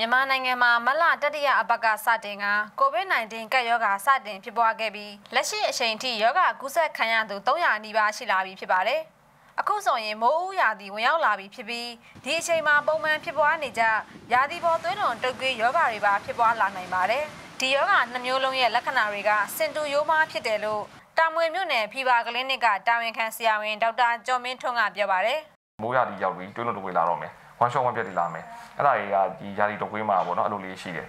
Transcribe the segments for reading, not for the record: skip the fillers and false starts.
မြန်မာနိုင်ငံမှာမလတတိယအပတ်ကစတင်က COVID-19 ကပ်ရောဂါစတင်ဖြစ်ပွားခဲ့ပြီးလက်ရှိအချိန်ထိရောဂါကူးစက်ခံရသူ300နီးပါးရှိလာပြီဖြစ်ပါတယ်။အခုဆိုရင်မိုးဥရာသီဝင်ရောက်လာပြီဖြစ်ပြီးဒီအချိန်မှာပုံမှန်ဖြစ်ပွားနေကြရာသီပေါ်သွေးလွန်တုပ်ကွေးရောဂါတွေပါဖြစ်ပွားလာနိုင်ပါတယ်။ဒီရောဂါ2မျိုးလုံးရဲ့လက္ခဏာတွေကစင်တူရိုးမားဖြစ်တယ်လို့တာမွေမြို့နယ်ဖီဘာကလင်းနစ်ကတာဝန်ခံဆရာဝန်ဒေါက်တာကျော်မင်းထွန်းကပြောပါတယ်။မိုးရာသီရောက်ပြီးသွေးလွန်တုပ်ကွေးလာတော့မယ်။one shot one ပြတ်တည်လာမယ်အဲ့ဒါကြီးကဒီယာတီတုပ်ကွေးမှာပေါ့နော်အဲ့လိုလေးရှိတယ်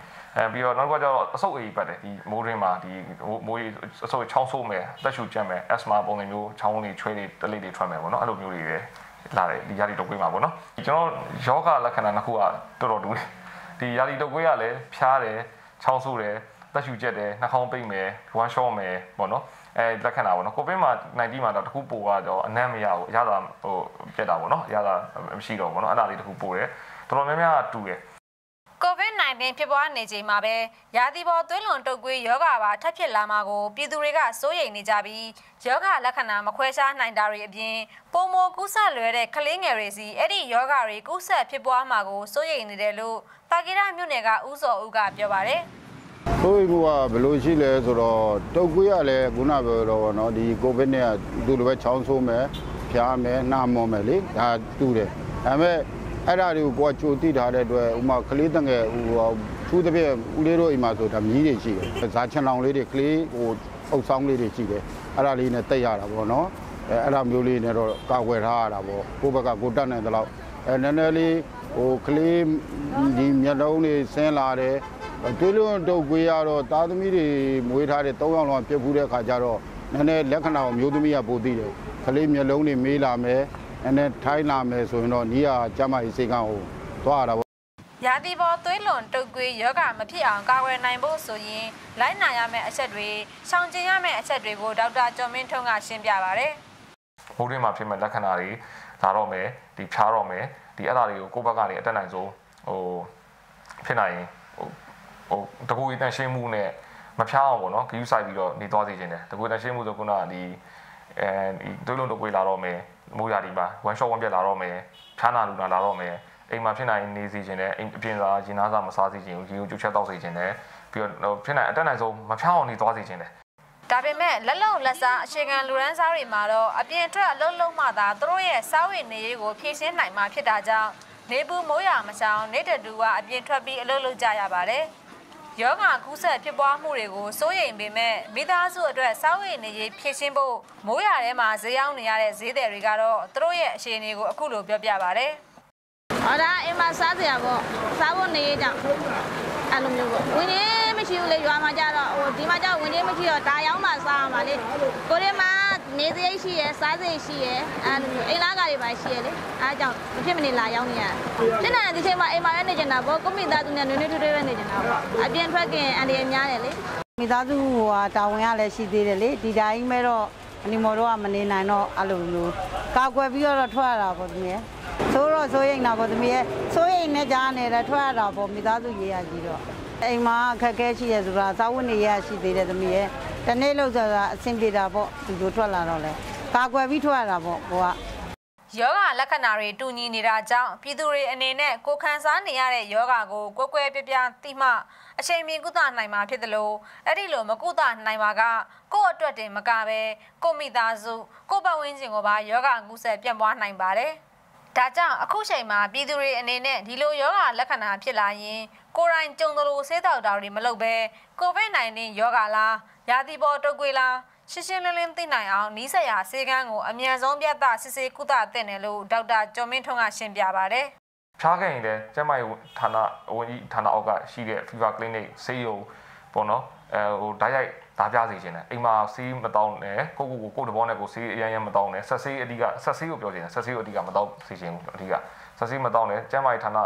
ပြီးတော့နောက်တစ်ခါကျတော့အဆုတ်အေးပတ်တယ်ဒီမိုးရင်းမှာဒီမိုးအဆုတ်ချောင်းဆိုးမယ်တက်ရှူကျမ်းမယ်အက်စမာပုံစံမျိုးချောင်းလေးချွဲလေးတလေးတွေထွက်မယ်ပေါ့နော်အဲ့လိုမျိုးတွေလာတယ်ဒီယာတီတုပ်ကွေးမှာပေါ့နော်ကျွန်တော်ယောဂလက္ခဏာတစ်ခုကတော်တော်တူတယ်ဒီယာတီတုပ်ကွေးကလည်းဖျားတယ်ချောင်းဆိုးတယ်တက်ရှူကျက်တယ်နှာခေါင်းပိတ်မယ် one shot မယ်ပေါ့နော်အဲလက္ခဏာပေါ့နော်ကိုဗစ်မှာ19မှာတော့တခုပိုကတော့အနံ့မရဘူးအရသာဟိုပြက်တာပေါ့နော်အရသာမရှိတော့ဘူးပေါ့နော်အဲ့ဒါလေးတခုပိုတယ်တော်တော်များများတူတယ်ကိုဗစ်19ဖြစ်ပွားနေချိန်မှာပဲရာသီပေါ်သွေးလွန်တုပ်ကွေးရောဂါပါထပ်ဖြစ်လာမှာကိုပြည်သူတွေကစိုးရိမ်နေကြပြီးရောဂါလက္ခဏာမခွဲခြားနိုင်တာတွေအပြင်ပုံမကူးစက်လွယ်တဲ့ကလေးငယ်တွေစီအဲ့ဒီရောဂါတွေကူးစက်ဖြစ်ပွားမှာကိုစိုးရိမ်နေတယ်လို့ပါကီရမြို့နယ်ကဦးစောဦးကပြောပါတယ်ဆိုရင်ကဘယ်လိုရှိလဲဆိုတော့တုပ်ကွေးရလဲခုနပြောတော့ဗောနော်ဒီကိုဗစ်နဲ့သူလိုပဲချောင်းဆိုးမယ်ဖျားမယ်နှာမောမယ်လေဒါတူတယ်ဒါပေမဲ့အဲ့ဒါတွေကိုကိုကကြိုသိထားတဲ့အတွက်ဥမာကလေးတငယ်သူ့တပြည့်ဦးလေးတို့အိမ်မှာဆိုဒါမြီးတွေရှိတယ်ဇာချန်လောင်လေးတွေကလေးဟိုအုပ်ဆောင်လေးတွေရှိတယ်အဲ့ဒါလေးနဲ့တက်ရတာဗောနော်အဲ့ဒါမျိုးလေးနဲ့တော့ကာကွယ်ထားရတာဗောကိုယ့်ဘက်ကကိုတက်နိုင်တဲ့လောက်နည်းနည်းလေးဟိုကလေးဒီမျက်လုံးတွေဆင်းလာတယ်သွေးလွန်တုပ်ကွေးရတော့သားသမီးတွေမွေးထားတဲ့၃ယောက်လောက်ပြည့်ဖူးတဲ့ခါကျတော့နည်းနည်းလက္ခဏာကိုမျိုးသမီးကပိုသိတယ်။ကလေးမျိုးလုံးတွေမေးလာမယ်။နည်းနည်းထိုင်းလာမယ်ဆိုရင်တော့ညီကကျမကြီးစေကန်းကိုသွားရတာပေါ့။ရာသီပေါ်သွေးလွန်တုပ်ကွေးရောဂါမဖြစ်အောင်ကာကွယ်နိုင်ဖို့ဆိုရင်လိုက်နာရမယ့်အချက်တွေ၊ရှောင်ကျဉ်ရမယ့်အချက်တွေကိုဒေါက်တာကျော်မင်းထွန်းကရှင်းပြပါဗျ။မိုးတွင်းမှာဖြစ်မဲ့လက္ခဏာတွေလာတော့မယ်၊ဒီဖြားတော့မယ်၊ဒီအဲ့ဒါတွေကိုကိုယ့်ဘက်ကနေအတက်နိုင်ဆုံးဟိုဖြစ်နိုင်ရင်ဟိုတကူတန်ရှင်းမှုနဲ့မဖြောင်းအောင်ပေါ့နော်ဂရုစိုက်ပြီးတော့နေသွားစေခြင်းတယ်တကူတန်ရှင်းမှုဆိုခုနကဒီသွေးလွန်တုပ်ကွေးလာတော့မယ်မိုးရာဒီမှာ one shot one ပြက်လာတော့မယ်ဖြားနာလူနာလာတော့မယ်အိမ်မှာဖြစ်နိုင်နေစေခြင်းတယ်အိမ်အပြင်စားရင်သားစားမစားစေခြင်းကိုကြိုချက်တောက်စေခြင်းတယ်ပြီးတော့ဖြစ်နိုင်အတက်နိုင်ဆုံးမဖြောင်းအောင်နေသွားစေခြင်းတယ်ဒါပေမဲ့လက်လုံလက်စားအခြေခံလူရန်စားတွေမှာတော့အပြင်ထွက်အလုံးလုံးမှသာသူတို့ရဲ့စားဝတ်နေရေးကိုဖြည့်ဆင်းနိုင်မှာဖြစ်တာကြောင့်နေပူမိုးရာမချောင်းနေတတူကအပြင်ထွက်ပြီးအလုံးလုံးကြရပါတယ်ယောဂကူးစက်ဖြစ်ပွားမှုတွေကိုစိုးရိမ်ပေမဲ့မိသားစုအတွက်စားဝတ်နေရေးဖြည့်ဆင်းဖို့မိုးရာထဲမှာဈေးရောက်နေရတဲ့ဈေးသည်တွေကတော့သူတို့ရဲ့အခြေအနေကိုအခုလိုပြောပြပါဗျ။အော်ဒါအိမ်မှာစားစရာပေါ့စားဖို့နေရေးကြောင့်အဲ့လိုမျိုးပေါ့ဝင်နေမရှိဘူးလေရွာမှာကြတော့ဟိုဒီမှာကြဝင်နေမရှိတော့ဒါရောက်မှစားရမှာလေကိုရင်မှာနေစရိတ်ရှိရယ်စားစရိတ်ရှိရယ်အဲ့လိုမျိုးအိမ်လာကတွေပါရှိရယ်လေအားကြောင့်မဖြစ်မနေလာရောက်နေရတဲ့နေ့ဒီချိန်မှာအိမ်မှာပဲနေကြတာပေါ့ကိုမိသားစုနဲ့နွေးနွေးထွေးထွေးပဲနေကြတာပေါ့အပြင်ထွက်ခင်အန်တရယ်များတယ်လေမိသားစုဟိုဟာတာဝန်ရလည်းရှိသေးတယ်လေဒီတိုင်းမဲ့တော့အနီမော်တို့ကမနေနိုင်တော့အဲ့လိုမျိုးကာကွယ်ပြီးတော့ထွက်ရတာပေါ့သမီးရယ်ဆိုတော့စိုးရိမ်တာပေါ့သမီးရယ်စိုးရိမ်နေကြနေတာထွက်ရတာပေါ့မိသားစုရေးရကြီးတော့အိမ်မှာအခက်အခဲရှိရယ်ဆိုတာစာဝတ်နေရရှိသေးတယ်သမီးရယ်တနေ့လောက်ဆိုတာအဆင်ပြေတာပေါ့သူတို့ထွက်လာတော့လဲကာကွယ်ပြီးထွက်လာတာပေါ့ကိုကယောဂလက္ခဏာတွေတူညီနေတာကြောင့်ပြည်သူတွေအနေနဲ့ကိုခံစားနေရတဲ့ယောဂကိုကွယ်ကွယ်ပြပြသိမှအချိန်မီကုသနိုင်မှာဖြစ်သလိုအဲ့ဒီလိုမကုသနိုင်ပါကကိုယ့်အတွက်တင်မကပဲကိုမိသားစုကိုပတ်ဝန်းကျင်ကိုပါယောဂကူးစက်ပြန့်ပွားနိုင်ပါတယ်ဒါကြောင့်အခုချိန်မှာပြည်သူတွေအနေနဲ့ဒီလိုယောဂလက္ခဏာဖြစ်လာရင်ကိုယ်တိုင်ကြုံသလိုဆေးတောက်တာတွေမလုပ်ပဲကိုဗစ် -19 ယောဂလားရာသီပေါ်တုပ်ကွေးလားရှင်းရှင်းလင်းလင်းသိနိုင်အောင်နီးစပ်ရာဆေးခန်းကိုအမြန်ဆုံးပြသစစ်ဆေးကုသသင့်တယ်လို့ဒေါက်တာကျော်မင်းထွန်းကရှင်းပြပါတယ်။ဖြားခဲ့ရင်လည်းကျန်းမာရေးဌာနဝန်ကြီးဌာနအောက်ကရှိတဲ့ Fever Clinic ဆေးရုံပေါ့နော်ဟိုဓာတ်ရိုက်ဓာပြစေခြင်းနဲ့အိမ်မှာဆေးမတောင်းနဲ့ကိုတဘောနဲ့ကိုဆေးအရန်မတောင်းနဲ့ဆက်ဆေးအဓိကဆက်ဆေးကိုပြောခြင်းနဲ့ဆက်ဆေးကိုအဓိကမတောင်းစေခြင်းဘူးအဓိကဆက်ဆေးမတောင်းနဲ့ကျန်းမာရေးဌာန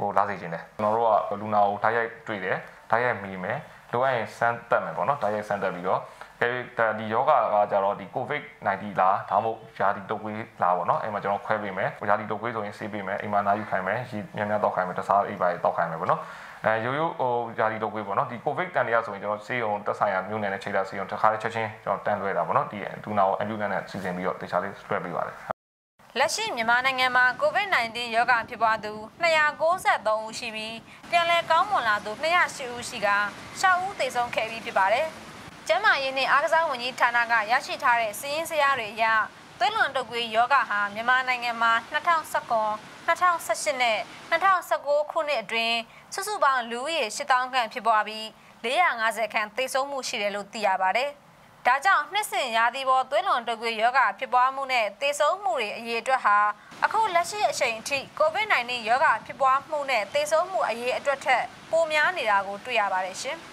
ဟိုလာစေခြင်းနဲ့ကျွန်တော်တို့ကလူနာကိုဓာတ်ရိုက်တွေ့တယ်ဓာတ်ရိုက်မိမယ်လိုအပ်ရင်စမ်းသပ်မယ်ပေါ့နော်ဓာတ်ရိုက်စမ်းသပ်ပြီးတော့ဒီယောဂကကြတော့ဒီ COVID-19 လားဒါမှမဟုတ်ယာတီတုပ်ကွေးလားပေါ့နော်အဲ့မှာကျွန်တော်ခွဲပေးမယ်ယာတီတုပ်ကွေးဆိုရင်ဆေးပေးမယ်အိမ်မှာနားယူခိုင်းမယ်ရေများများတောက်ခိုင်းမယ်တခြားအိမ်ပါတောက်ခိုင်းမယ်ပေါ့နော်အဲရိုးရိုးဟိုယာတီတုပ်ကွေးပေါ့နော်ဒီ COVID တန်တရားဆိုရင်ကျွန်တော်ဆေးရုံတက်ဆိုင်ရာမြို့နယ်နဲ့ချိန်တာဆေးရုံတစ်ခါတည်းချက်ချင်းကျွန်တော်တန်လွှဲတာပေါ့နော်ဒီဒူနာကိုအန်ပြူနဲ့စီစဉ်ပြီးတော့တခြားလေး spread ပေးပါတယ် လက်ရှိမြန်မာနိုင်ငံမှာ COVID-19 ရောဂါဖြစ်ပွားသူ293ဦးရှိပြီးပြန်လည်ကောင်းမွန်လာသူ208ဦးရှိက6ဦးသေဆုံးခဲ့ပြီးဖြစ်ပါတယ်။ကျန်းမာရေးနှင့်အားကစားဝန်ကြီးဌာနကရရှိထားတဲ့စာရင်းဇယားတွေအရသွေးလွန်တုပ်ကွေးရောဂါဟာမြန်မာနိုင်ငံမှာ2019 2018နဲ့2019ခုနှစ်အတွင်းစုစုပေါင်းလူဦးရေ 8,000 ခန့်ဖြစ်ပွားပြီး450ခန့်သေဆုံးမှုရှိတယ်လို့သိရပါတယ်။ဒါကြောင့်နှစ်စဉ်ရာသီပေါ်သွေးလွန်တုပ်ကွေးရောဂါဖြစ်ပွားမှုနဲ့သေဆုံးမှုတွေအရေအတွက်ဟာအခုလက်ရှိအချိန်အထိ COVID-19 ရောဂါဖြစ်ပွားမှုနဲ့သေဆုံးမှုအရေအတွက်ထက်ပိုများနေတာကိုတွေ့ရပါတယ်ရှင်။